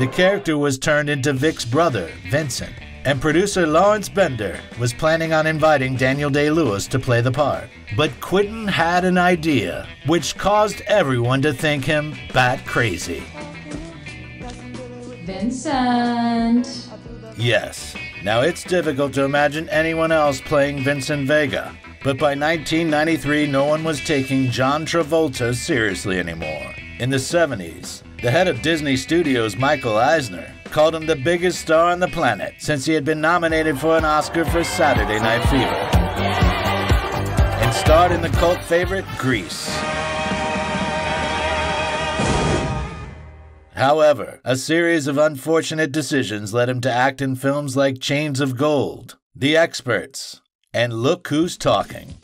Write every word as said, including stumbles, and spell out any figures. The character was turned into Vic's brother, Vincent, and producer Lawrence Bender was planning on inviting Daniel Day-Lewis to play the part. But Quentin had an idea, which caused everyone to think him bat crazy. Vincent! Yes. Now, it's difficult to imagine anyone else playing Vincent Vega, but by nineteen ninety-three, no one was taking John Travolta seriously anymore. In the seventies, the head of Disney Studios, Michael Eisner, called him the biggest star on the planet since he had been nominated for an Oscar for Saturday Night Fever and starred in the cult favorite Grease. However, a series of unfortunate decisions led him to act in films like Chains of Gold, The Experts, and Look Who's Talking.